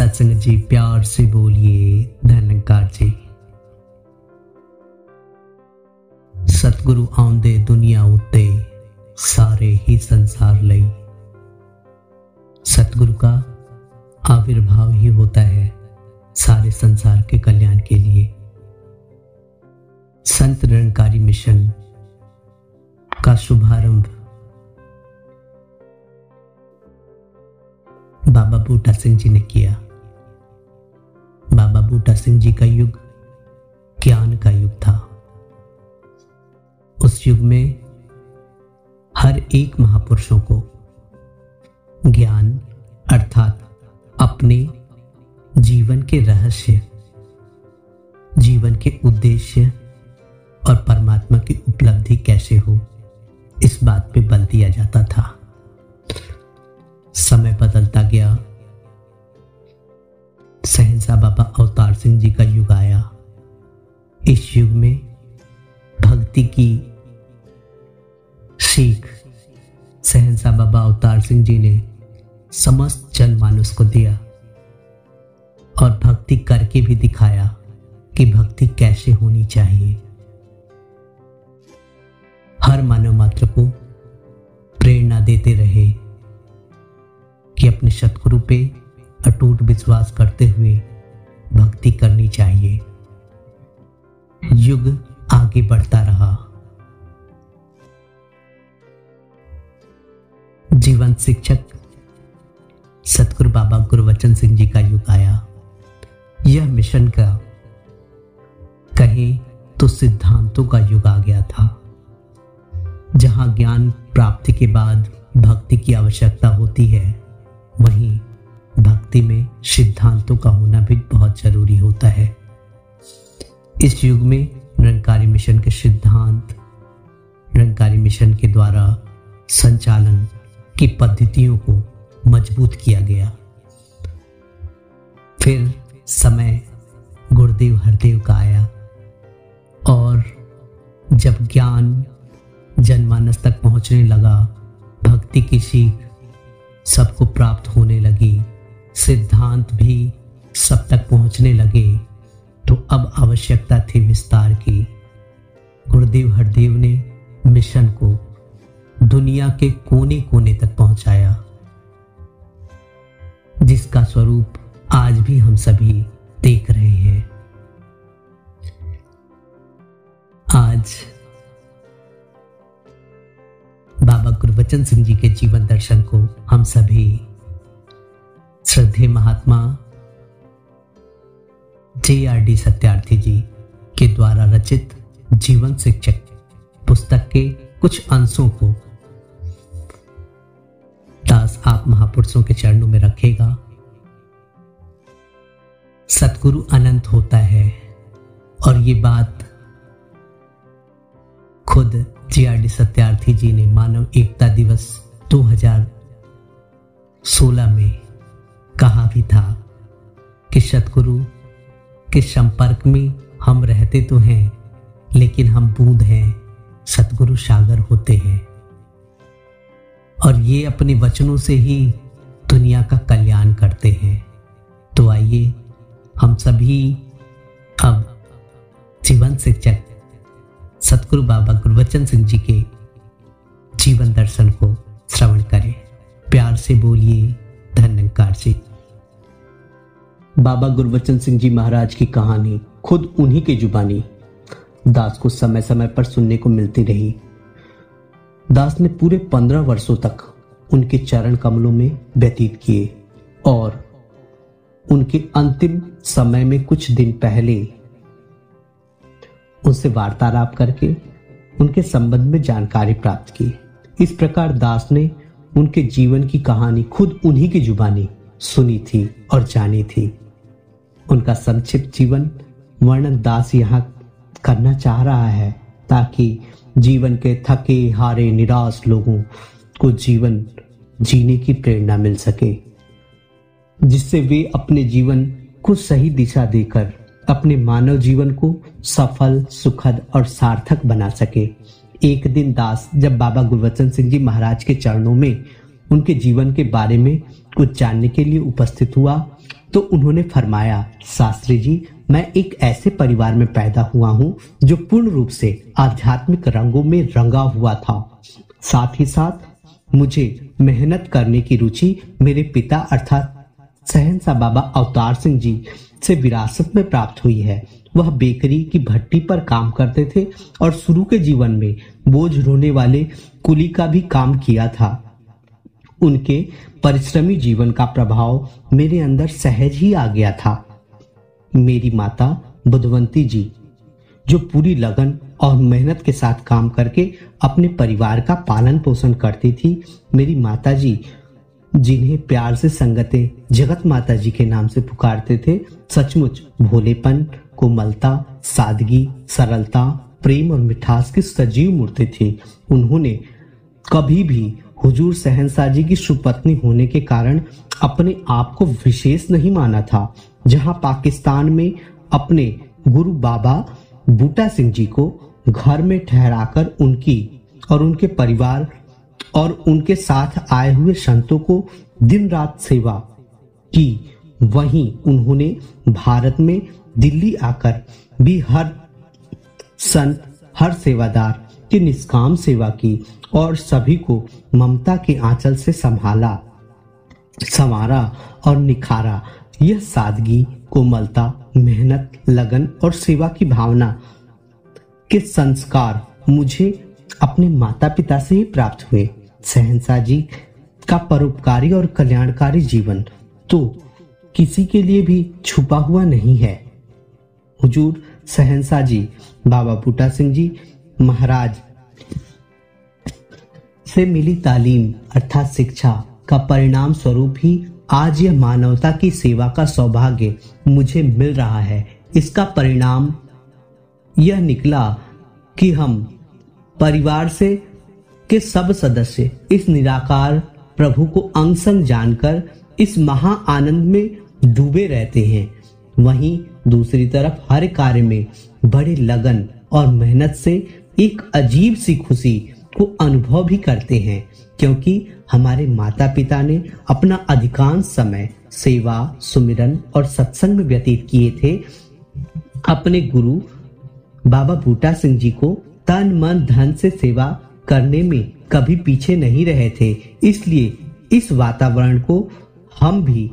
सत्संग जी प्यार से बोलिए धनकार जी। सतगुरु आंदे दुनिया उत्ते सारे ही संसार लई। सतगुरु का आविर्भाव ही होता है सारे संसार के कल्याण के लिए। संत निरंकारी मिशन का शुभारंभ बाबा बूटा सिंह जी ने किया। बाबा बूटा सिंह जी का युग ज्ञान का युग था। उस युग में हर एक महापुरुषों को ज्ञान अर्थात अपने जीवन के रहस्य, जीवन के उद्देश्य और परमात्मा की उपलब्धि कैसे हो, इस बात पे बल दिया जाता था। समय बदलता गया। सहनसा बाबा अवतार सिंह जी का युग आया। इस युग में भक्ति की सीख सहनसा बाबा अवतार सिंह जी ने समस्त जनमानस को दिया और भक्ति करके भी दिखाया कि भक्ति कैसे होनी चाहिए। हर मानव मात्र को प्रेरणा देते रहे कि अपने सतगुरु पे अटूट विश्वास करते हुए भक्ति करनी चाहिए। युग आगे बढ़ता रहा। जीवन शिक्षक सतगुरु बाबा गुरबचन सिंह जी का युग आया। यह मिशन का कहें तो सिद्धांतों का युग आ गया था, जहां ज्ञान प्राप्ति के बाद भक्ति की आवश्यकता होती है, वहीं भक्ति में सिद्धांतों का होना भी बहुत जरूरी होता है। इस युग में निरंकारी मिशन के सिद्धांत, निरंकारी मिशन के द्वारा संचालन की पद्धतियों को मजबूत किया गया। फिर समय गुरुदेव हरदेव का आया और जब ज्ञान जनमानस तक पहुंचने लगा, भक्ति की सीख सबको प्राप्त होने लगी, सिद्धांत भी सब तक पहुंचने लगे, तो अब आवश्यकता थी विस्तार की। गुरुदेव हरदेव ने मिशन को दुनिया के कोने कोने तक पहुंचाया, जिसका स्वरूप आज भी हम सभी देख रहे हैं। आज बाबा गुरबचन सिंह जी के जीवन दर्शन को हम सभी श्रद्धेय महात्मा जे सत्यार्थी जी के द्वारा रचित जीवन शिक्षक पुस्तक के कुछ अंशों को दास आप महापुरुषों के चरणों में रखेगा। सतगुरु अनंत होता है और ये बात खुद जे सत्यार्थी जी ने मानव एकता दिवस 2016 में कहा भी था कि सतगुरु के संपर्क में हम रहते तो हैं, लेकिन हम बूंद हैं, सतगुरु सागर होते हैं। और ये अपने वचनों से ही दुनिया का कल्याण करते हैं। तो आइए हम सभी अब जीवन शिक्षक सतगुरु बाबा गुरबचन सिंह जी के जीवन दर्शन को श्रवण करें। प्यार से बोलिए धन्यकार जी। बाबा गुरबचन सिंह जी महाराज की कहानी खुद उन्हीं की जुबानी दास को समय समय पर सुनने को मिलती रही। दास ने पूरे 15 वर्षों तक उनके चरण कमलों में व्यतीत किए और उनके अंतिम समय में कुछ दिन पहले उनसे वार्तालाप करके उनके संबंध में जानकारी प्राप्त की। इस प्रकार दास ने उनके जीवन की कहानी खुद उन्हीं की जुबानी सुनी थी और जानी थी। उनका संक्षिप्त जीवन वर्णन दास यहाँ करना चाह रहा है, ताकि जीवन के थके हारे निराश लोगों को जीवन जीने की प्रेरणा मिल सके, जिससे वे अपने जीवन को सही दिशा देकर अपने मानव जीवन को सफल, सुखद और सार्थक बना सके। एक दिन दास जब बाबा गुरबचन सिंह जी महाराज के चरणों में उनके जीवन के बारे में कुछ जानने के लिए उपस्थित हुआ, तो उन्होंने फरमाया, शास्त्री जी, मैं एक ऐसे परिवार में पैदा हुआ हूँ जो पूर्ण रूप से आध्यात्मिक रंगों में रंगा हुआ था। साथ ही साथ मुझे मेहनत करने की रुचि मेरे पिता अर्थात सहनसा बाबा अवतार सिंह जी से विरासत में प्राप्त हुई है। वह बेकरी की भट्टी पर काम करते थे और शुरू के जीवन में बोझ ढोने वाले कुली का भी काम किया था। उनके परिश्रमी जीवन का प्रभाव मेरे अंदर सहज ही आ गया था। मेरी माता बुधवंती जी, जो पूरी लगन और मेहनत के साथ काम करके अपने परिवार का पालन पोषण करती थी, मेरी माता जी जिन्हें प्यार से संगते जगत माता जी के नाम से पुकारते थे, सचमुच भोलेपन, कोमलता, सादगी, सरलता, प्रेम और मिठास की सजीव मूर्ति थी। उन्होंने कभी भी हुजूर सहनसा जी की सुपत्नी होने के कारण अपने आप को विशेष नहीं माना था। जहां पाकिस्तान में अपने गुरु बाबा बूटा सिंह जी को घर में ठहराकर उनकी और उनके परिवार और उनके साथ आए हुए संतों को दिन रात सेवा की, वहीं उन्होंने भारत में दिल्ली आकर भी हर संत, हर सेवादार की निष्काम सेवा की और सभी को ममता के आंचल से संभाला, संवारा और निखारा। यह सादगी, कोमलता, मेहनत, लगन और सेवा की भावना के संस्कार मुझे अपने माता पिता से ही प्राप्त हुए। सहनसा जी का परोपकारी और कल्याणकारी जीवन तो किसी के लिए भी छुपा हुआ नहीं है। हुजूर सहनसा जी बाबा बूटा सिंह जी महाराज से मिली तालीम अर्थात शिक्षा का परिणाम स्वरूप ही आज यह मानवता की सेवा का सौभाग्य मुझे मिल रहा है। इसका परिणाम यह निकला कि हम परिवार से के सब सदस्य इस निराकार प्रभु को अंग संग जानकर इस महा आनंद में डूबे रहते हैं। वहीं दूसरी तरफ हर कार्य में बड़े लगन और मेहनत से एक अजीब सी खुशी को अनुभव भी करते हैं, क्योंकि हमारे माता पिता ने अपना अधिकांश समय सेवा, सुमिरन और सत्संग में व्यतीत किए थे। अपने गुरु बाबा बूटा सिंह जी को तन मन धन से सेवा करने में कभी पीछे नहीं रहे थे। इसलिए इस वातावरण को हम भी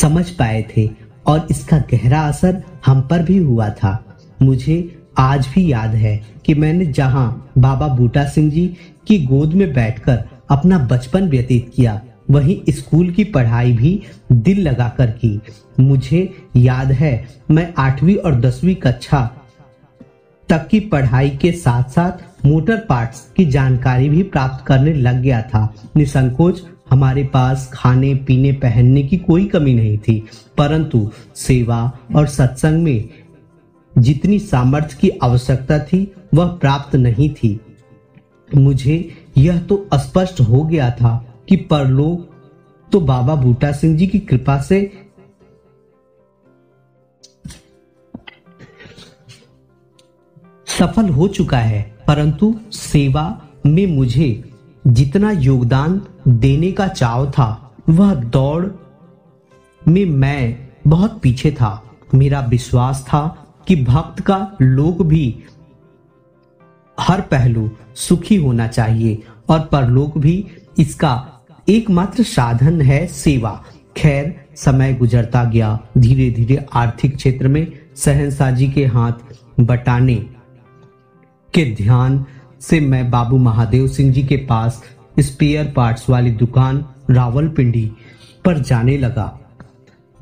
समझ पाए थे और इसका गहरा असर हम पर भी हुआ था। मुझे आज भी याद है कि मैंने जहां बाबा बूटा सिंह जी की गोद में बैठकर अपना बचपन व्यतीत किया, वहीं स्कूल की पढ़ाई भी दिल लगाकर की। मुझे याद है मैं 8वीं और 10वीं कक्षा तक की पढ़ाई के साथ साथ मोटर पार्ट्स की जानकारी भी प्राप्त करने लग गया था। निसंकोच हमारे पास खाने, पीने, पहनने की कोई कमी नहीं थी, परंतु सेवा और सत्संग में जितनी सामर्थ्य की आवश्यकता थी वह प्राप्त नहीं थी। मुझे यह तो स्पष्ट हो गया था कि परलोक तो बाबा बूटा सिंह जी की कृपा से सफल हो चुका है, परंतु सेवा में मुझे जितना योगदान देने का चाव था, वह दौड़ में मैं बहुत पीछे था। मेरा विश्वास था कि भक्त का लोक भी हर पहलू सुखी होना चाहिए और परलोक भी इसका एकमात्र साधन है सेवा। खैर, समय गुजरता गया। धीरे धीरे आर्थिक क्षेत्र में सहनसा जी के हाथ बटाने के ध्यान से मैं बाबू महादेव सिंह जी के पास स्पेयर पार्ट्स वाली दुकान रावलपिंडी पर जाने लगा।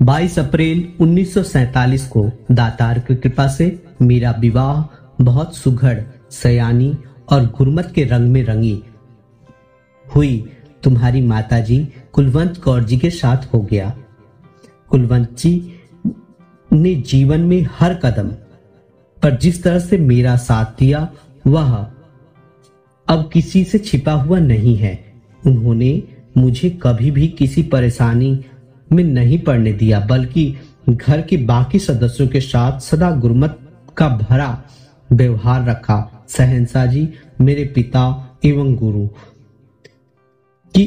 22 अप्रैल 1947 को दातार की कृपा से मेरा विवाह बहुत सुघड़, सयानी और गुरमत के रंग में रंगी हुई तुम्हारी माताजी कुलवंत कौर जी के साथ हो गया। कुलवंत जी ने जीवन में हर कदम पर जिस तरह से मेरा साथ दिया, वह अब किसी से छिपा हुआ नहीं है। उन्होंने मुझे कभी भी किसी परेशानी में नहीं पड़ने दिया, बल्कि घर के बाकी सदस्यों के साथ सदा गुरमत का भरा व्यवहार रखा। सहनसा जी मेरे पिता एवं गुरु की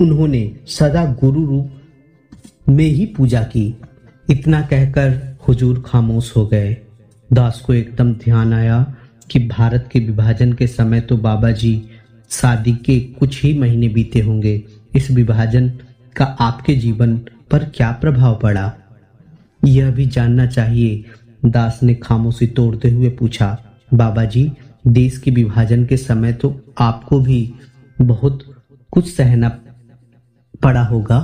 उन्होंने सदा गुरु रूप में ही पूजा की। इतना कहकर हुजूर खामोश हो गए। दास को एकदम ध्यान आया कि भारत के विभाजन के समय तो बाबा जी शादी के कुछ ही महीने बीते होंगे। इस विभाजन का आपके जीवन पर क्या प्रभाव पड़ा, यह भी जानना चाहिए। दास ने खामोशी तोड़ते हुए पूछा, बाबा जी देश के विभाजन के समय तो आपको भी बहुत कुछ सहना पड़ा होगा,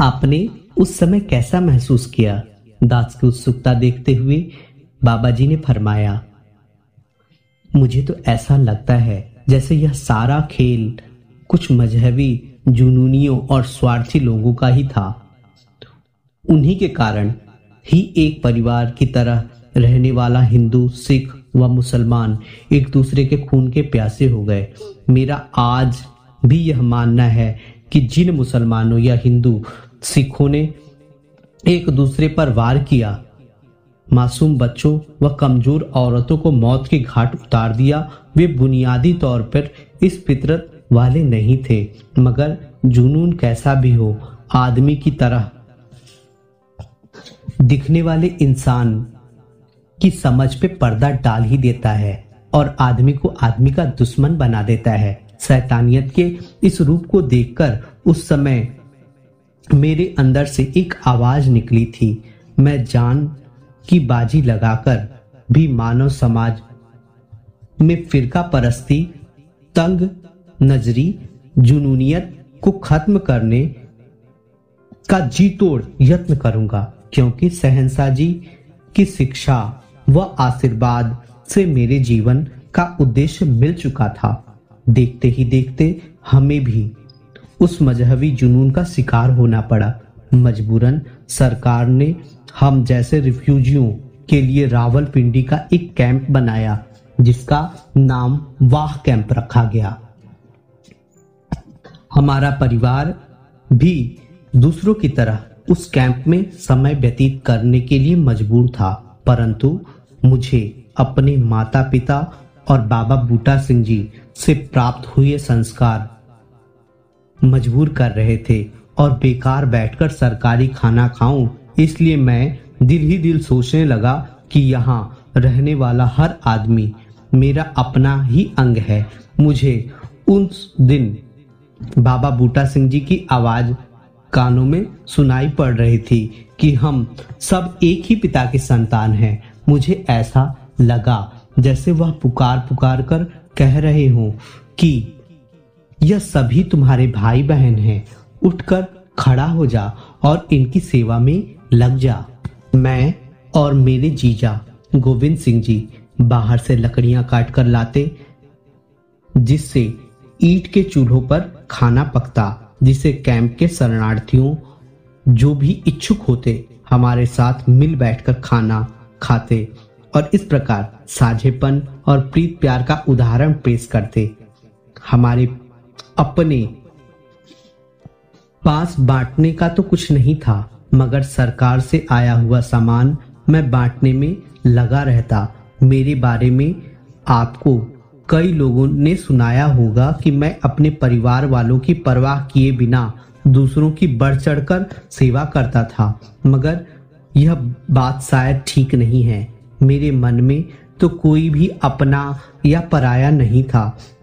आपने उस समय कैसा महसूस किया? दास की उत्सुकता देखते हुए बाबा जी ने फरमाया, मुझे तो ऐसा लगता है जैसे यह सारा खेल कुछ मजहबी जुनूनियों और स्वार्थी लोगों का ही था। उन्हीं के कारण ही एक परिवार की तरह रहने वाला हिंदू, सिख व मुसलमान एक दूसरे के खून के प्यासे हो गए। मेरा आज भी यह मानना है कि जिन मुसलमानों या हिंदू सिखों ने एक दूसरे पर वार किया, मासूम बच्चों व कमजोर औरतों को मौत के घाट उतार दिया, वे बुनियादी तौर पर इस फितरत वाले नहीं थे। मगर जुनून कैसा भी हो, आदमी की तरह दिखने वाले इंसान की समझ पे पर्दा डाल ही देता है और आदमी को आदमी का दुश्मन बना देता है। शैतानियत के इस रूप को देखकर उस समय मेरे अंदर से एक आवाज निकली थी, मैं जान की बाजी लगाकर भी मानव समाज में फिरका परस्ती, तंग नजरी, जुनूनियत को खत्म करने का जी तोड़ यत्न करूंगा, क्योंकि सहनसा जी की शिक्षा व आशीर्वाद से मेरे जीवन का उद्देश्य मिल चुका था। देखते ही देखते हमें भी उस मजहबी जुनून का शिकार होना पड़ा। मजबूरन सरकार ने हम जैसे रिफ्यूजियों के लिए रावलपिंडी का एक कैंप बनाया, जिसका नाम वाह कैंप रखा गया। हमारा परिवार भी दूसरों की तरह उस कैंप में समय व्यतीत करने के लिए मजबूर था, परंतु मुझे अपने माता पिता और बाबा बूटा सिंह जी से प्राप्त हुए संस्कार मजबूर कर रहे थे और बेकार बैठकर सरकारी खाना खाऊं, इसलिए मैं दिल ही दिल सोचने लगा कि यहाँ रहने वाला हर आदमी मेरा अपना ही अंग है। मुझे उस दिन बाबा बूटा सिंह जी की आवाज कानों में सुनाई पड़ रही थी कि हम सब एक ही पिता के संतान हैं। मुझे ऐसा लगा जैसे वह पुकार कर कह रहे हों कि यह सभी तुम्हारे भाई बहन हैं, उठकर खड़ा हो जा और इनकी सेवा में लग जा। मैं और मेरे जीजा गोविंद सिंह जी बाहर से लकड़ियां काट कर लाते, जिससे ईंट के चूल्हों पर खाना पकता, जिसे कैंप के शरणार्थियों जो भी इच्छुक होते हमारे साथ मिल बैठकर खाना खाते और इस प्रकार साझेपन और प्रीत प्यार का उदाहरण पेश करते। हमारे अपने पास बांटने का तो कुछ नहीं था, मगर सरकार से आया हुआ सामान मैं बांटने में लगा रहता। मेरे बारे में आपको कई लोगों ने सुनाया होगा कि मैं अपने परिवार वालों की परवाह किए बिना दूसरों की बढ़ चढ़कर सेवा करता था, मगर यह बात शायद ठीक नहीं है। मेरे मन में तो कोई भी अपना या पराया नहीं था।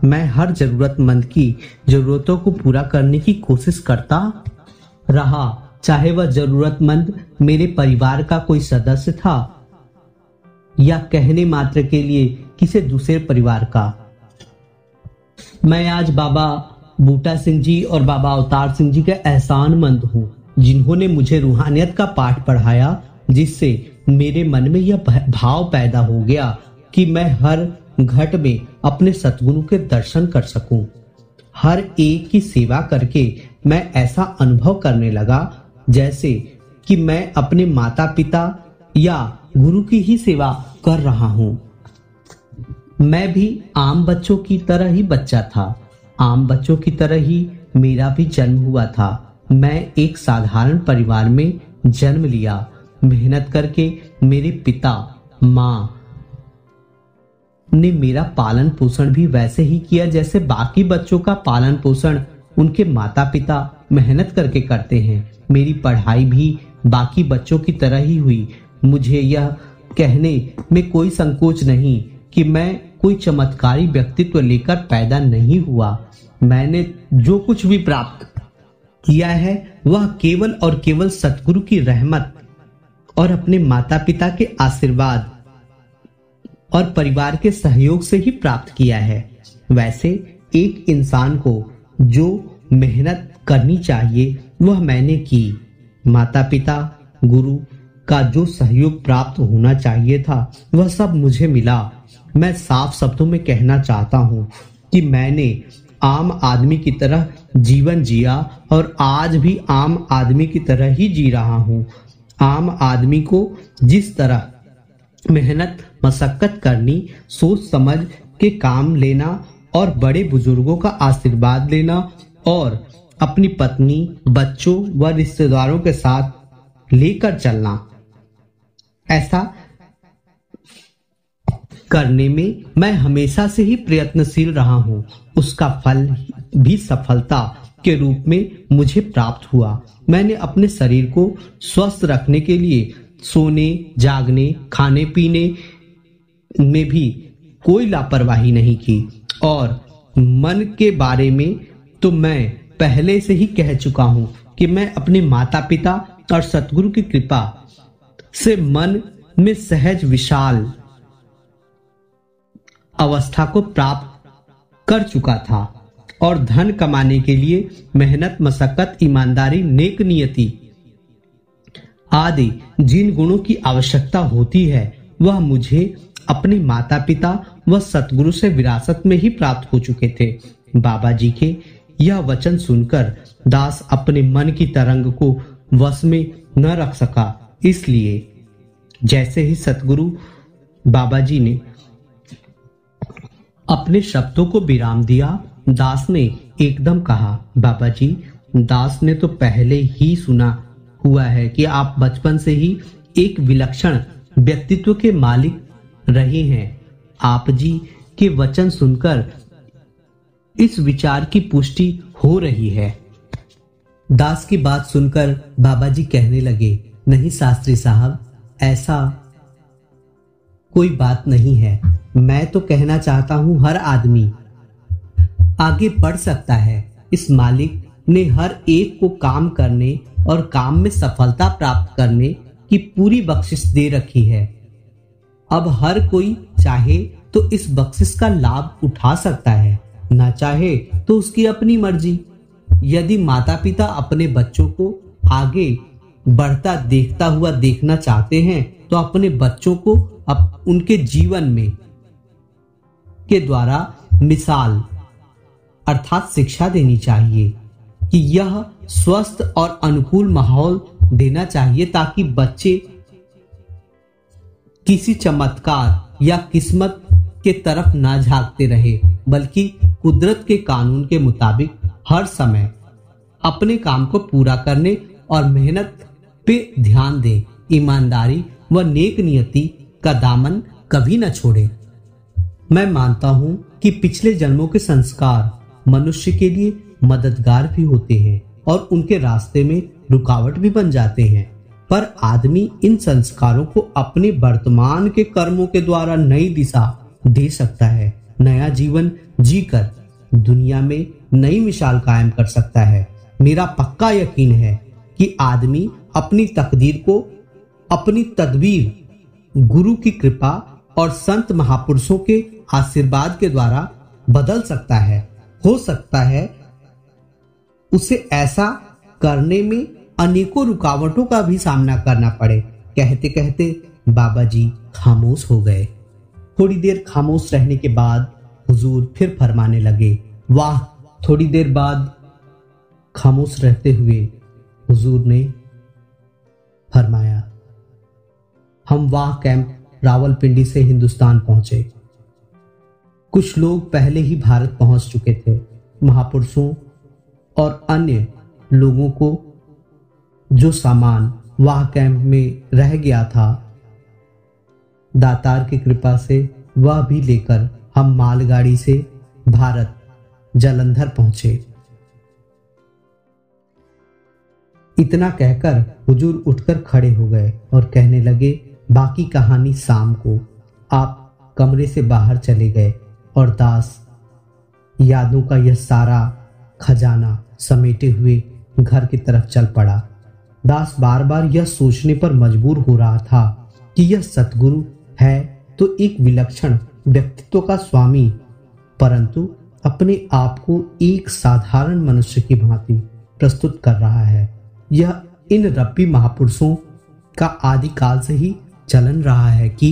मैं हर जरूरतमंद की जरूरतों को पूरा करने की कोशिश करता रहा, चाहे वह जरूरतमंद मेरे परिवार का कोई सदस्य था या कहने मात्र के लिए किसी दूसरे परिवार का। मैं आज बाबा बूटा सिंह जी और बाबा अवतार सिंह जी के एहसानमंद हूँ, जिन्होंने मुझे रूहानियत का पाठ पढ़ाया, जिससे मेरे मन में यह भाव पैदा हो गया कि मैं हर घट में अपने सतगुरु के दर्शन कर सकूं। हर एक की सेवा करके मैं ऐसा अनुभव करने लगा जैसे कि मैं अपने माता पिता या गुरु की ही सेवा कर रहा हूँ। मैं भी आम बच्चों की तरह ही बच्चा था, आम बच्चों की तरह ही मेरा भी जन्म हुआ था। मैं एक साधारण परिवार में जन्म लिया। मेहनत करके मेरे पिता माँ ने मेरा पालन पोषण भी वैसे ही किया जैसे बाकी बच्चों का पालन पोषण उनके माता पिता मेहनत करके करते हैं। मेरी पढ़ाई भी बाकी बच्चों की तरह ही हुई। मुझे यह कहने में कोई संकोच नहीं कि मैं कोई चमत्कारी व्यक्तित्व लेकर पैदा नहीं हुआ। मैंने जो कुछ भी प्राप्त किया है वह केवल और केवल सतगुरु की रहमत और अपने माता पिता के आशीर्वाद और परिवार के सहयोग से ही प्राप्त किया है। वैसे एक इंसान को जो मेहनत करनी चाहिए वह मैंने की। माता पिता गुरु का जो सहयोग प्राप्त होना चाहिए था वह सब मुझे मिला। मैं साफ शब्दों में कहना चाहता हूँ कि मैंने आम आदमी की तरह जीवन जिया और आज भी आम आदमी की तरह ही जी रहा हूँ। आम आदमी को जिस तरह मेहनत मशक्कत करनी, सोच समझ के काम लेना और बड़े बुजुर्गों का आशीर्वाद लेना और अपनी पत्नी, बच्चों व रिश्तेदारों के साथ लेकर चलना, ऐसा करने में मैं हमेशा से ही प्रयत्नशील रहा हूँ। उसका फल भी सफलता के रूप में मुझे प्राप्त हुआ। मैंने अपने शरीर को स्वस्थ रखने के लिए सोने, जागने, खाने पीने में भी कोई लापरवाही नहीं की और मन के बारे में तो मैं पहले से ही कह चुका हूँ कि मैं अपने माता पिता और सतगुरु की कृपा से मन में सहज विशाल अवस्था को प्राप्त कर चुका था और धन कमाने के लिए मेहनत, मशक्कत, ईमानदारी, नेक नियति आदि जिन गुणों की आवश्यकता होती है वह मुझे अपने माता पिता व सतगुरु से विरासत में ही प्राप्त हो चुके थे। बाबा जी के यह वचन सुनकर दास अपने मन की तरंग को वश में न रख सका। इसलिए जैसे ही सतगुरु बाबा जी ने अपने शब्दों को विराम दिया, दास ने एकदम कहा, बाबा जी, दास ने तो पहले ही सुना हुआ है कि आप बचपन से ही एक विलक्षण व्यक्तित्व के मालिक रहे हैं। आप जी के वचन सुनकर इस विचार की पुष्टि हो रही है। दास की बात सुनकर बाबा जी कहने लगे, नहीं शास्त्री साहब, ऐसा कोई बात नहीं है। मैं तो कहना चाहता हूँ हर आदमी आगे बढ़ सकता है। इस मालिक ने हर एक को काम करने और काम में सफलता प्राप्त करने की पूरी बख्शिश दे रखी है। अब हर कोई चाहे तो इस बख्शिश का लाभ उठा सकता है, ना चाहे तो उसकी अपनी मर्जी। यदि माता पिता अपने बच्चों को आगे बढ़ता देखता हुआ देखना चाहते हैं तो अपने बच्चों को उनके जीवन में के द्वारा मिसाल अर्थात शिक्षा देनी चाहिए कि यह स्वस्थ और अनुकूल माहौल देना चाहिए ताकि बच्चे किसी चमत्कार या किस्मत के तरफ ना झांकते रहे, बल्कि कुदरत के कानून के मुताबिक हर समय अपने काम को पूरा करने और मेहनत पे ध्यान दें। ईमानदारी व नेक नियति का दामन कभी न छोड़े। मैं मानता हूं कि पिछले जन्मों के संस्कार मनुष्य के लिए मददगार भी होते हैं और उनके रास्ते में रुकावट भी बन जाते हैं, पर आदमी इन संस्कारों को अपने वर्तमान के कर्मों के द्वारा नई दिशा दे सकता है। नया जीवन जीकर दुनिया में नई मिसाल कायम कर सकता है। मेरा पक्का यकीन है कि आदमी अपनी तकदीर को अपनी तदबीर गुरु की कृपा और संत महापुरुषों के आशीर्वाद के द्वारा बदल सकता है। हो सकता है उसे ऐसा करने में अनेकों रुकावटों का भी सामना करना पड़े। कहते कहते बाबा जी खामोश हो गए। थोड़ी देर खामोश रहने के बाद हुजूर फिर फरमाने लगे। वाह! थोड़ी देर बाद खामोश रहते हुए हुजूर ने फरमाया, हम वाह कैंप रावलपिंडी से हिंदुस्तान पहुंचे। कुछ लोग पहले ही भारत पहुंच चुके थे। महापुरुषों और अन्य लोगों को जो सामान वाह कैंप में रह गया था, दातार की कृपा से वह भी लेकर हम मालगाड़ी से भारत जालंधर पहुंचे। इतना कहकर हुजूर उठकर खड़े हो गए और कहने लगे, बाकी कहानी शाम को। आप कमरे से बाहर चले गए और दास यादों का यह सारा खजाना समेटे हुए घर की तरफ चल पड़ा। दास बार बार यह सोचने पर मजबूर हो रहा था कि यह सतगुरु है तो एक विलक्षण व्यक्तित्व का स्वामी, परंतु अपने आप को एक साधारण मनुष्य की भांति प्रस्तुत कर रहा है। यह इन रब्बी महापुरुषों का आदिकाल से ही चलन रहा है कि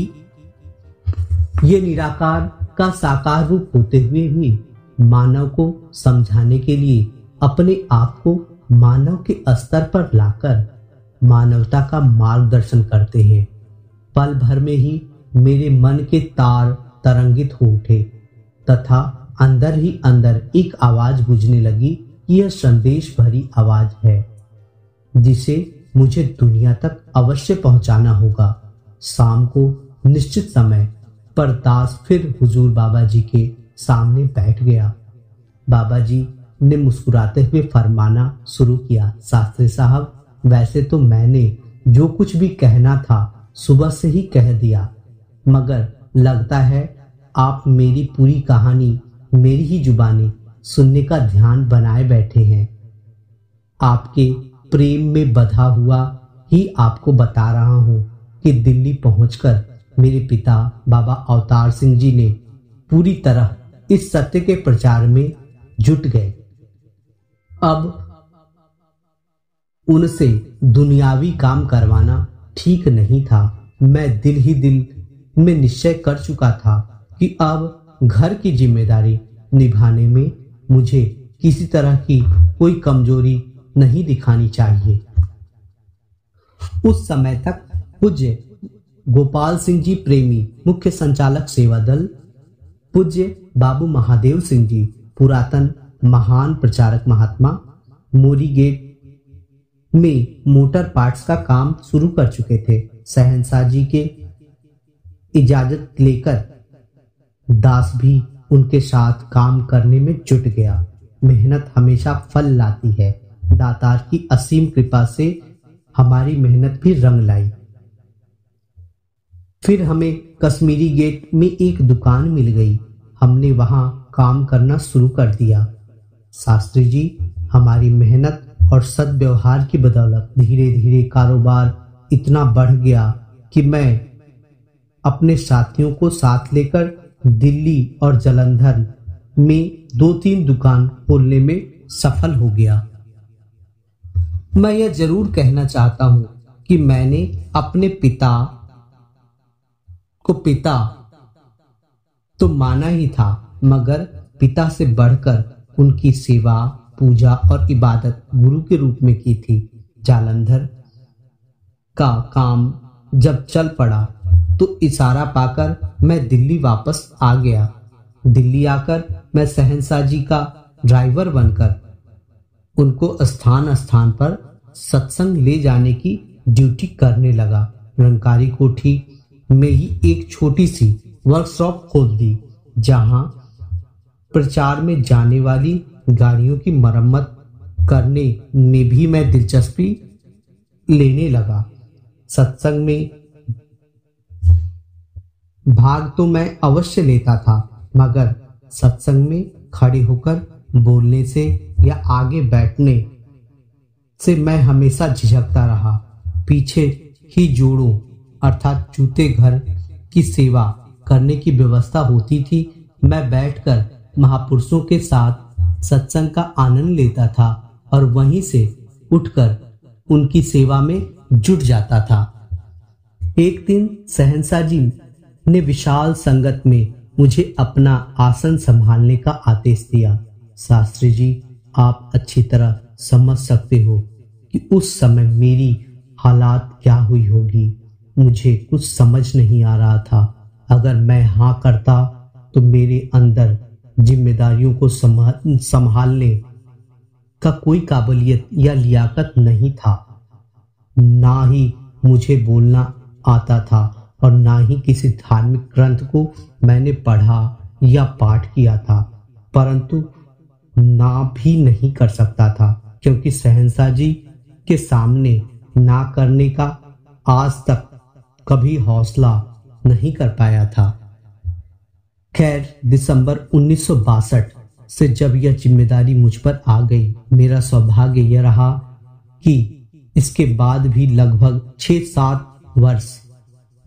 ये निराकार का साकार रूप होते हुए भी मानव को समझाने के लिए अपने आप को मानव के स्तर पर लाकर मानवता का मार्गदर्शन करते हैं। पल भर में ही मेरे मन के तार तरंगित हो उठे तथा अंदर ही अंदर एक आवाज गूंजने लगी कि यह संदेश भरी आवाज है जिसे मुझे दुनिया तक अवश्य पहुंचाना होगा। शाम को निश्चित समय पर दास फिर हुजूर बाबा जी के सामने बैठ गया। बाबा जी ने मुस्कुराते हुए फरमाना शुरू किया, शास्त्री साहब, वैसे तो मैंने जो कुछ भी कहना था सुबह से ही कह दिया, मगर लगता है आप मेरी पूरी कहानी मेरी ही जुबानी सुनने का ध्यान बनाए बैठे हैं। आपके प्रेम में बधा हुआ ही आपको बता रहा हूँ कि दिल्ली पहुंचकर मेरे पिता बाबा अवतार सिंह जी ने पूरी तरह इस सत्य के प्रचार में जुट गए। अब उनसे दुनियावी काम करवाना ठीक नहीं था। मैं दिल ही दिल में निश्चय कर चुका था कि अब घर की जिम्मेदारी निभाने में मुझे किसी तरह की कोई कमजोरी नहीं दिखानी चाहिए। उस समय तक पूज्य गोपाल सिंह जी प्रेमी मुख्य संचालक सेवा दल, पूज्य बाबू महादेव सिंह जी पुरातन महान प्रचारक महात्मा मोरी गेट में मोटर पार्ट्स का काम शुरू कर चुके थे। सहनसा जी के इजाजत लेकर दास भी उनके साथ काम करने में जुट गया। मेहनत हमेशा फल लाती है। दातार की असीम कृपा से हमारी मेहनत भी रंग लाई। फिर हमें कश्मीरी गेट में एक दुकान मिल गई। हमने वहां काम करना शुरू कर दिया। शास्त्री जी, हमारी मेहनत और सद्व्यवहार की बदौलत धीरे धीरे कारोबार इतना बढ़ गया कि मैं अपने साथियों को साथ लेकर दिल्ली और जालंधर में 2-3 दुकान खोलने में सफल हो गया। मैं यह जरूर कहना चाहता हूं कि मैंने अपने पिता को तो माना ही था, मगर पिता से बढ़कर उनकी सेवा, पूजा और इबादत गुरु के रूप में की थी। जालंधर का काम जब चल पड़ा तो इशारा पाकर मैं दिल्ली वापस आ गया। दिल्ली आकर मैं सहनसा जी का ड्राइवर बनकर उनको स्थान स्थान पर सत्संग ले जाने की ड्यूटी करने लगा। निरंकारी कोठी में ही एक छोटी सी वर्कशॉप खोल दी जहां प्रचार में जाने वाली गाड़ियों की मरम्मत करने में भी मैं दिलचस्पी लेने लगा। सत्संग में भाग तो मैं अवश्य लेता था, मगर सत्संग में खड़े होकर बोलने से या आगे बैठने से मैं हमेशा झिझकता रहा। पीछे ही जोड़ों अर्थात जूते घर की सेवा करने की व्यवस्था होती थी। मैं बैठकर महापुरुषों के साथ सत्संग का आनंद लेता था और वहीं से उठकर उनकी सेवा में जुट जाता था। एक दिन सहनसा जी ने विशाल संगत में मुझे अपना आसन संभालने का आदेश दिया। शास्त्री जी, आप अच्छी तरह समझ सकते हो कि उस समय मेरी हालात क्या हुई होगी। मुझे कुछ समझ नहीं आ रहा था। अगर मैं हाँ करता तो मेरे अंदर जिम्मेदारियों को संभालने का कोई काबिलियत या लियाकत नहीं था। ना ही मुझे बोलना आता था और ना ही किसी धार्मिक ग्रंथ को मैंने पढ़ा या पाठ किया था, परंतु ना भी नहीं कर सकता था क्योंकि सहनसा जी के सामने ना करने का आज तक कभी हौसला नहीं कर पाया था। खैर, दिसंबर 1962 से जब यह जिम्मेदारी मुझ पर आ गई, मेरा सौभाग्य यह रहा कि इसके बाद भी लगभग 6-7 वर्ष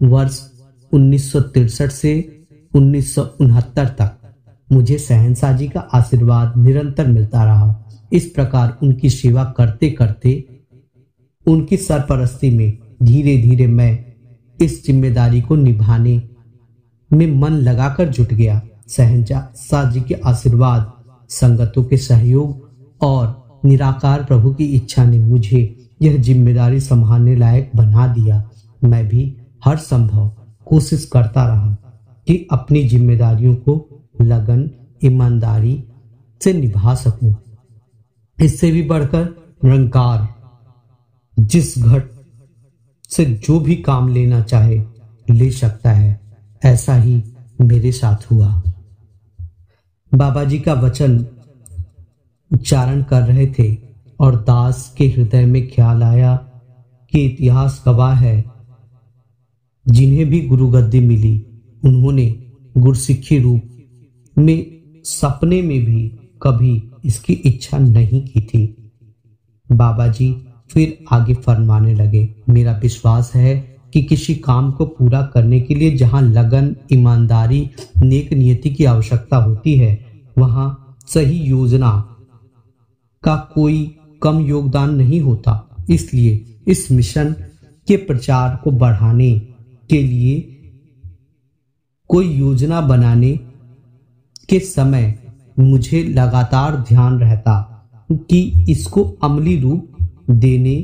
1963 से 1969 तक मुझे सहनसा जी का आशीर्वाद निरंतर मिलता रहा। इस प्रकार उनकी सेवा करते करते उनकी सरपरस्ती में धीरे धीरे मैं इस जिम्मेदारी को निभाने में मन लगाकर जुट गया। सहनसा जी के आशीर्वाद, संगतों के सहयोग और निराकार प्रभु की इच्छा ने मुझे यह जिम्मेदारी संभालने लायक बना दिया। मैं भी हर संभव कोशिश करता रहा कि अपनी जिम्मेदारियों को लगन, ईमानदारी से निभा सकूं। इससे भी बढ़कर निरंकार जिस घट से जो भी काम लेना चाहे ले सकता है, ऐसा ही मेरे साथ हुआ। बाबा जी का वचन उच्चारण कर रहे थे और दास के हृदय में ख्याल आया कि इतिहास गवाह है, जिन्हें भी गुरुगद्दी मिली उन्होंने गुरसिक्खी रूप में सपने में भी कभी इसकी इच्छा नहीं की थी। बाबा जी फिर आगे फरमाने लगे, मेरा विश्वास है कि किसी काम को पूरा करने के लिए जहाँ लगन, ईमानदारी, नेक नियति की आवश्यकता होती है, वहाँ सही योजना का कोई कम योगदान नहीं होता। इसलिए इस मिशन के प्रचार को बढ़ाने के लिए कोई योजना बनाने के समय मुझे लगातार ध्यान रहता कि इसको अमली रूप देने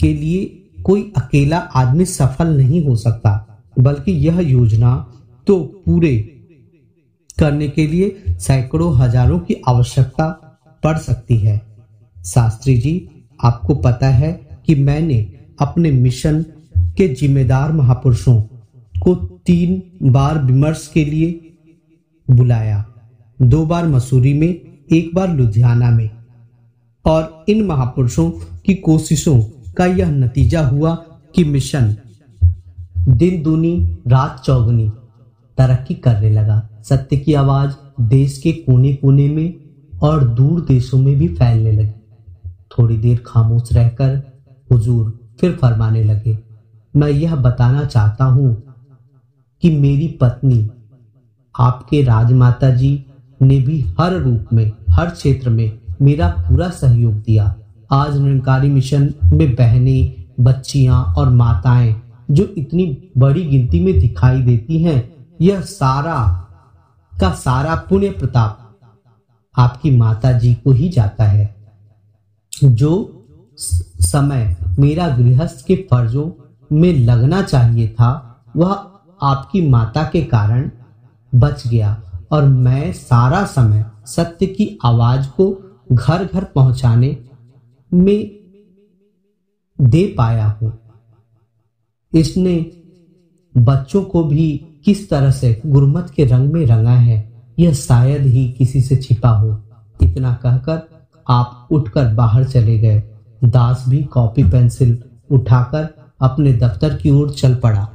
के लिए कोई अकेला आदमी सफल नहीं हो सकता, बल्कि यह योजना तो पूरे करने के लिए सैकड़ों हजारों की आवश्यकता पड़ सकती है। शास्त्री जी, आपको पता है कि मैंने अपने मिशन के जिम्मेदार महापुरुषों को 3 बार विमर्श के लिए बुलाया, 2 बार मसूरी में, 1 बार लुधियाना में, और इन महापुरुषों की कोशिशों का यह नतीजा हुआ कि मिशन दिन दूनी रात चौगुनी तरक्की करने लगा। सत्य की आवाज देश के कोने कोने में और दूर देशों में भी फैलने लगी। थोड़ी देर खामोश रहकर हुजूर फिर फरमाने लगे, मैं यह बताना चाहता हूँ कि मेरी पत्नी आपके राजमाता जी ने भी हर रूप में, हर क्षेत्र में मेरा पूरा सहयोग दिया। आज निरंकारी मिशन में बहनें, बच्चियां और माताएं जो इतनी बड़ी गिनती में दिखाई देती हैं, यह सारा का सारा पुण्य प्रताप आपकी माता जी को ही जाता है, जो समय मेरा गृहस्थ के फर्जों में लगना चाहिए था वह आपकी माता के कारण बच गया, और मैं सारा समय सत्य की आवाज को घर घर पहुंचाने में दे पाया हूं। इसने बच्चों को भी किस तरह से गुरमत के रंग में रंगा है, यह शायद ही किसी से छिपा हो। इतना कहकर आप उठकर बाहर चले गए। दास भी कॉपी पेंसिल उठाकर अपने दफ्तर की ओर चल पड़ा।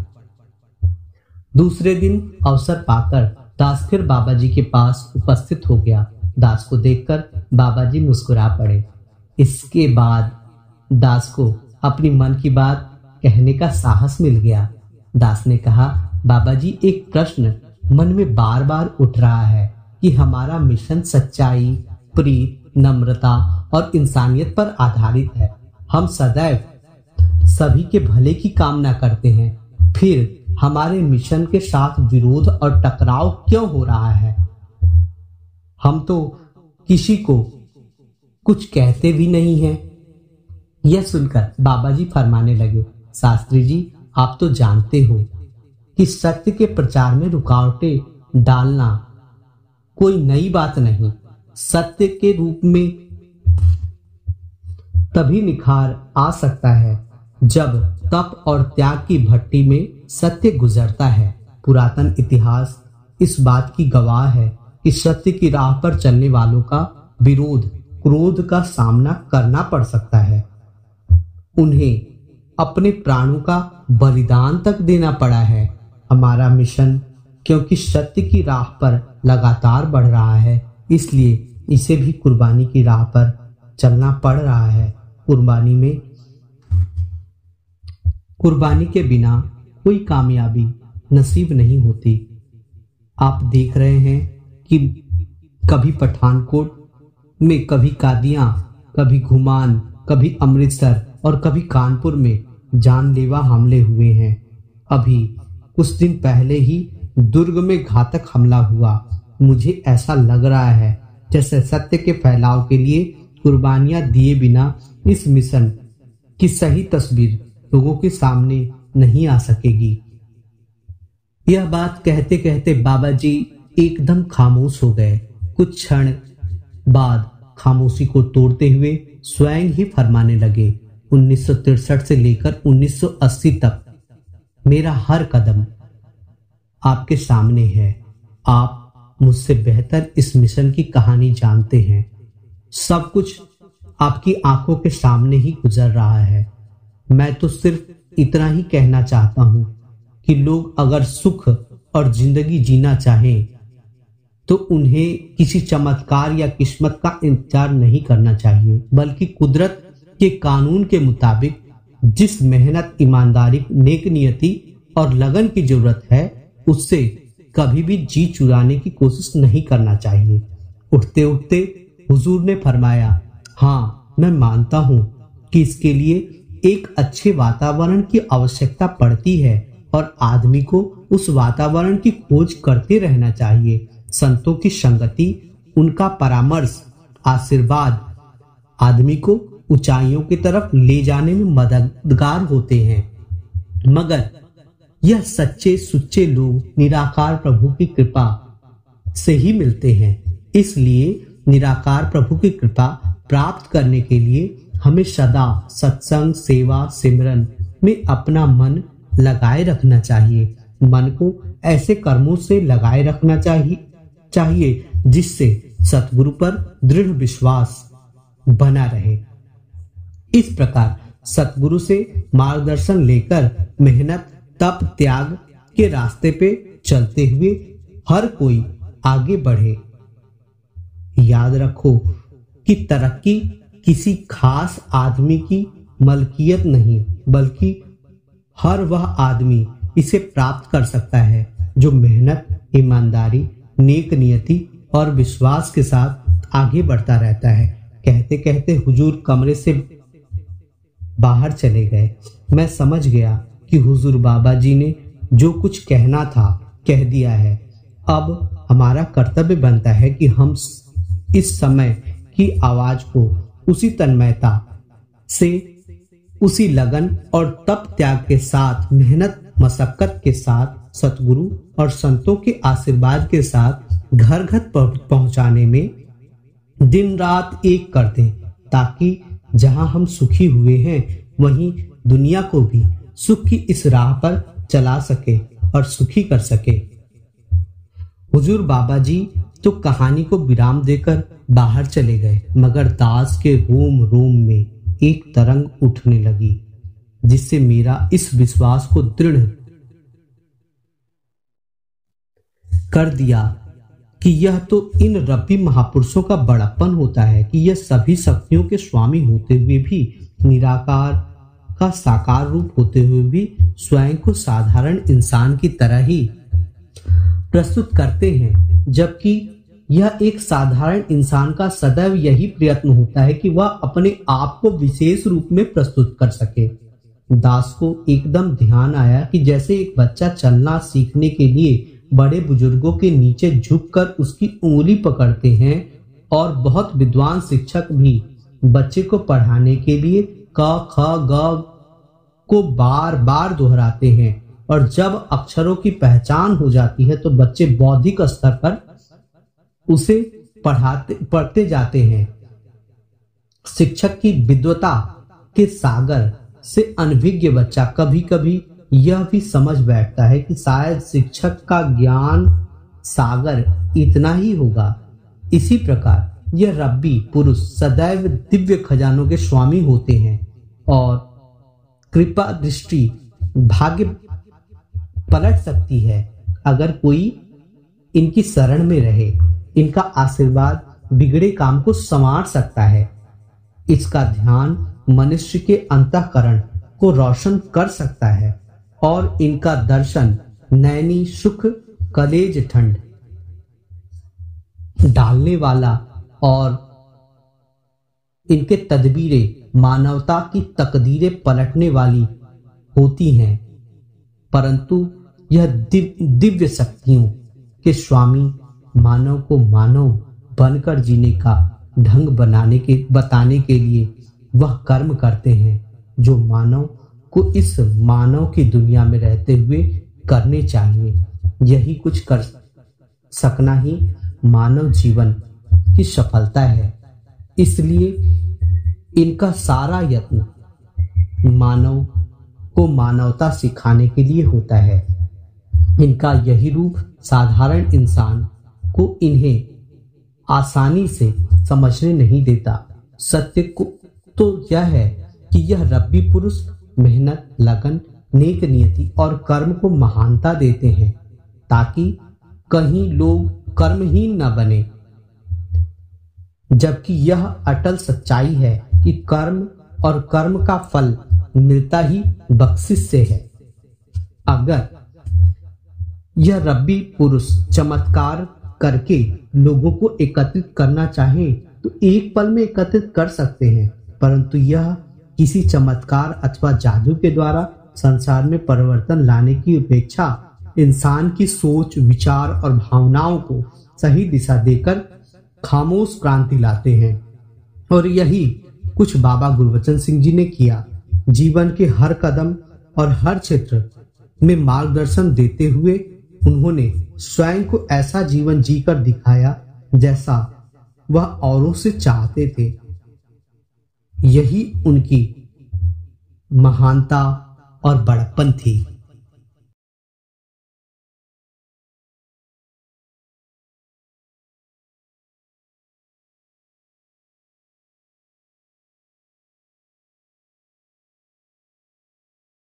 दूसरे दिन अवसर पाकर दास फिर बाबा जी के पास उपस्थित हो गया। दास को देखकर बाबा जी मुस्कुरा पड़े। इसके बाद दास को अपनी मन की बात कहने का साहस मिल गया। दास ने कहा, बाबा जी, एक प्रश्न मन में बार बार उठ रहा है कि हमारा मिशन सच्चाई, प्रीति, नम्रता और इंसानियत पर आधारित है। हम सदैव सभी के भले की कामना करते हैं, फिर हमारे मिशन के साथ विरोध और टकराव क्यों हो रहा है? हम तो किसी को कुछ कहते भी नहीं हैं। यह सुनकर बाबा जी फरमाने लगे, शास्त्री जी, आप तो जानते हो कि सत्य के प्रचार में रुकावटें डालना कोई नई बात नहीं। सत्य के रूप में तभी निखार आ सकता है जब तप और त्याग की भट्टी में सत्य गुजरता है। पुरातन इतिहास इस बात की गवाह है कि सत्य की राह पर चलने वालों का विरोध, क्रोध का सामना करना पड़ सकता है। उन्हें अपने प्राणों का बलिदान तक देना पड़ा है। हमारा मिशन क्योंकि सत्य की राह पर लगातार बढ़ रहा है, इसलिए इसे भी कुर्बानी की राह पर चलना पड़ रहा है। कुर्बानी के बिना कोई कामयाबी नसीब नहीं होती। आप देख रहे हैं कि कभी पठानकोट में, कभी कादियां, कभी घुमान, कभी अमृतसर और कभी कानपुर में जानलेवा हमले हुए हैं। अभी कुछ दिन पहले ही दुर्ग में घातक हमला हुआ। मुझे ऐसा लग रहा है जैसे सत्य के फैलाव के लिए कुर्बानियां दिए बिना इस मिशन की सही तस्वीर लोगों के सामने नहीं आ सकेगी। यह बात कहते कहते बाबा जी एकदम खामोश हो गए। कुछ क्षण बाद खामोशी को तोड़ते हुए स्वयं ही फरमाने लगे, 1963 से लेकर 1980 तक मेरा हर कदम आपके सामने है। आप मुझसे बेहतर इस मिशन की कहानी जानते हैं। सब कुछ आपकी आंखों के सामने ही गुजर रहा है। मैं तो सिर्फ इतना ही कहना चाहता हूं कि लोग अगर सुख और जिंदगी जीना चाहें तो उन्हें किसी चमत्कार या किस्मत का इंतजार नहीं करना चाहिए, बल्कि कुदरत के कानून के मुताबिक जिस मेहनत, ईमानदारी, नेकनियति और लगन की जरूरत है, उससे कभी भी जी चुराने की कोशिश नहीं करना चाहिए। उठते उठते हुजूर ने फरमाया, हाँ, मैं मानता हूँ कि इसके लिए एक अच्छे वातावरण की आवश्यकता पड़ती है और आदमी को उस वातावरण की खोज करते रहना चाहिए। संतों की संगति, उनका परामर्श, आशीर्वाद आदमी को ऊंचाइयों की तरफ ले जाने में मददगार होते हैं। मगर यह सच्चे सुच्चे लोग निराकार प्रभु की कृपा से ही मिलते हैं। इसलिए निराकार प्रभु की कृपा प्राप्त करने के लिए हमें सदा सत्संग, सेवा, सिमरन में अपना मन लगाए रखना चाहिए। मन को ऐसे कर्मों से लगाए रखना चाहिए जिससे सतगुरु पर दृढ़ विश्वास बना रहे। इस प्रकार सतगुरु से मार्गदर्शन लेकर मेहनत, तप, त्याग के रास्ते पे चलते हुए हर कोई आगे बढ़े। याद रखो कि तरक्की किसी खास आदमी की मलकियत नहीं, बल्कि हर वह आदमी इसे प्राप्त कर सकता है जो मेहनत, ईमानदारी, नेक नियति और विश्वास के साथ आगे बढ़ता रहता है। कहते कहते हुजूर कमरे से बाहर चले गए। मैं समझ गया कि हुजूर बाबा जी ने जो कुछ कहना था कह दिया है। अब हमारा कर्तव्य बनता है कि हम इस समय की आवाज को उसी तन्मयता से, उसी लगन और तप त्याग के साथ, मेहनत मशक्कत के साथ, सतगुरु और संतों के आशीर्वाद के साथ घर घर पहुंचाने में दिन रात एक कर दें, ताकि जहां हम सुखी हुए हैं वहीं दुनिया को भी सुख की इस राह पर चला सके और सुखी कर सके। हुजूर बाबा जी तो कहानी को विराम देकर बाहर चले गए, मगर दास के रोम रोम में एक तरंग उठने लगी जिससे मेरा इस विश्वास को दृढ़ कर दिया कि यह तो इन रब्बी महापुरुषों का बड़प्पन होता है कि यह सभी शक्तियों के स्वामी होते हुए भी, निराकार का साकार रूप होते हुए भी स्वयं को साधारण इंसान की तरह ही प्रस्तुत करते हैं, जबकि यह एक साधारण इंसान का सदैव यही प्रयत्न होता है कि वह अपने आप को विशेष रूप में प्रस्तुत कर सके। दास को एकदम ध्यान आया कि जैसे एक बच्चा चलना सीखने के लिए बड़े बुजुर्गों के नीचे झुककर उसकी उंगली पकड़ते हैं, और बहुत विद्वान शिक्षक भी बच्चे को पढ़ाने के लिए क, ख, ग को बार बार दोहराते हैं, और जब अक्षरों की पहचान हो जाती है तो बच्चे बौद्धिक स्तर पर उसे पढ़ते जाते हैं। शिक्षक की विद्वता के सागर से अनभिज्ञ बच्चा कभी कभी यह भी समझ बैठता है कि शायद शिक्षक का ज्ञान सागर इतना ही होगा। इसी प्रकार यह रब्बी पुरुष सदैव दिव्य खजानों के स्वामी होते हैं और कृपा दृष्टि भाग्य पलट सकती है अगर कोई इनकी शरण में रहे। इनका आशीर्वाद बिगड़े काम को संवार सकता है। इसका ध्यान मनुष्य के अंतःकरण को रोशन कर सकता है और इनका दर्शन नैनी सुख कलेज ठंड डालने वाला और इनके तदबीरें मानवता की तकदीरें पलटने वाली होती हैं, परंतु यह दिव्य शक्तियों के स्वामी मानव को मानव बनकर जीने का ढंग बताने के लिए वह कर्म करते हैं जो मानव को इस मानव की दुनिया में रहते हुए करने चाहिए। यही कुछ कर सकना ही मानव जीवन की सफलता है। इसलिए इनका सारा यत्न मानव को मानवता सिखाने के लिए होता है। इनका यही रूप साधारण इंसान को इन्हें आसानी से समझने नहीं देता। सत्य को तो यह है कि यह रब्बी पुरुष मेहनत, लगन, नेक नियति और कर्म को महानता देते हैं ताकि कहीं लोग कर्महीन न बने, जबकि यह अटल सच्चाई है कि कर्म और कर्म का फल मिलता ही बख्शिश से है। अगर यह रब्बी पुरुष चमत्कार करके लोगों को एकत्रित करना चाहे तो एक पल में एकत्रित कर सकते हैं, परंतु यह किसी चमत्कार अथवा जादू के द्वारा संसार में परिवर्तन लाने की अपेक्षा इंसान की सोच, विचार और भावनाओं को सही दिशा देकर खामोश क्रांति लाते हैं। और यही कुछ बाबा गुरबचन सिंह जी ने किया। जीवन के हर कदम और हर क्षेत्र में मार्गदर्शन देते हुए उन्होंने स्वयं को ऐसा जीवन जीकर दिखाया जैसा वह औरों से चाहते थे। यही उनकी महानता और बड़प्पन थी।